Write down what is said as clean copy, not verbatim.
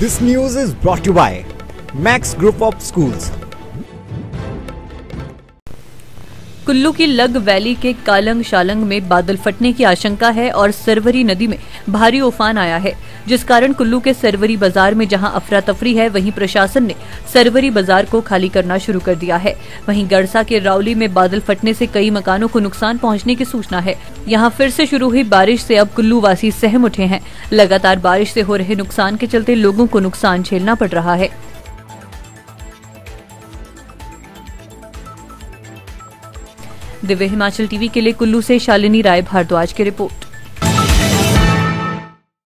This news is brought to you by Max Group of Schools. Kullu की लग valley के कालंग शालंग में बादल फटने की आशंका है और सरवरी नदी में भारी उफान आया है, जिस कारण कुल्लू के सरवरी बाजार में जहां अफरा तफरी है, वहीं प्रशासन ने सरवरी बाजार को खाली करना शुरू कर दिया है। वहीं गरसा के रावली में बादल फटने से कई मकानों को नुकसान पहुंचने की सूचना है। यहां फिर से शुरू हुई बारिश से अब कुल्लू वासी सहम उठे हैं। लगातार बारिश से हो रहे नुकसान के चलते लोगों को नुकसान झेलना पड़ रहा है। दिव्य हिमाचल टीवी के लिए कुल्लू से शालिनी राय भारद्वाज की रिपोर्ट।